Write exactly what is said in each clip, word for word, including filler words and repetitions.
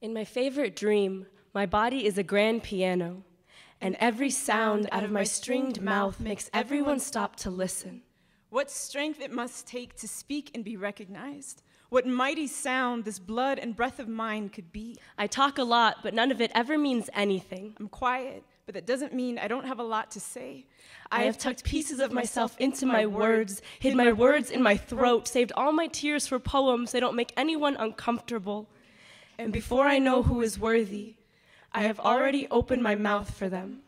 In my favorite dream, my body is a grand piano, and every sound out of my stringed mouth makes everyone stop to listen. What strength it must take to speak and be recognized. What mighty sound this blood and breath of mine could be. I talk a lot, but none of it ever means anything. I'm quiet, but that doesn't mean I don't have a lot to say. I, I have tucked pieces of myself into my words, hid my words in my throat, saved all my tears for poems that don't make anyone uncomfortable. And before I know who is worthy, I have already opened my mouth for them.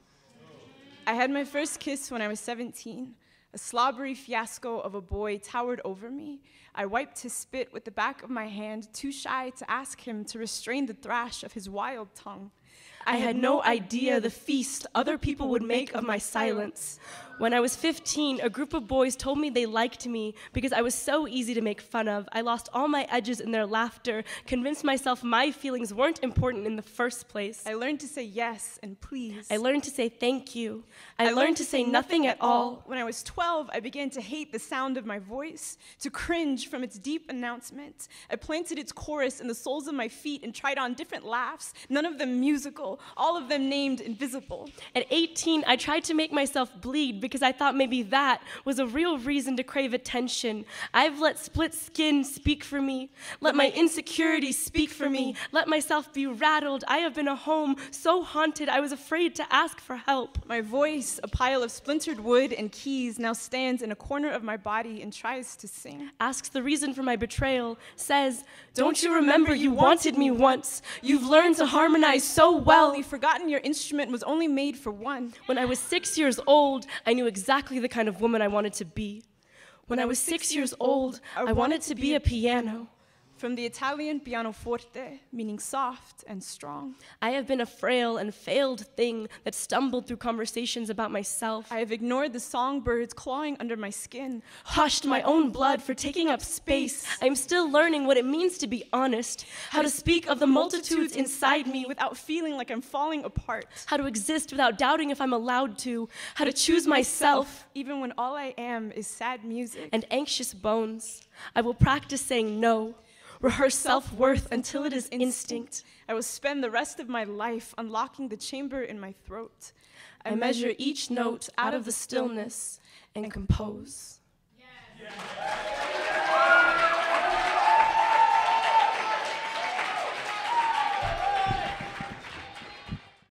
I had my first kiss when I was seventeen. A slobbery fiasco of a boy towered over me. I wiped his spit with the back of my hand, too shy to ask him to restrain the thrash of his wild tongue. I had no idea the feast other people would make of my silence. When I was fifteen, a group of boys told me they liked me because I was so easy to make fun of. I lost all my edges in their laughter, convinced myself my feelings weren't important in the first place. I learned to say yes and please. I learned to say thank you. I, I learned, learned to say nothing at all. When I was twelve, I began to hate the sound of my voice, to cringe from its deep announcement. I planted its chorus in the soles of my feet and tried on different laughs, none of them musical. All of them named invisible. At eighteen, I tried to make myself bleed because I thought maybe that was a real reason to crave attention. I've let split skin speak for me, let, let my insecurities speak for me, let myself be rattled. I have been a home so haunted I was afraid to ask for help. My voice, a pile of splintered wood and keys, now stands in a corner of my body and tries to sing. Asks the reason for my betrayal, says, don't you remember you wanted me once? You've learned to harmonize so well. Well, you've forgotten your instrument was only made for one. When I was six years old, I knew exactly the kind of woman I wanted to be. When, when I was six, six years old, I wanted, wanted to be a piano. From the Italian pianoforte, meaning soft and strong. I have been a frail and failed thing that stumbled through conversations about myself. I have ignored the songbirds clawing under my skin, hushed my own blood for taking up space. I am still learning what it means to be honest, how to speak of the multitudes inside me without feeling like I'm falling apart, how to exist without doubting if I'm allowed to, how to choose myself, even when all I am is sad music and anxious bones. I will practice saying no. Rehearse self-worth until it is instinct. I will spend the rest of my life unlocking the chamber in my throat. I, I measure each note out of the stillness and compose. Yeah. Yeah.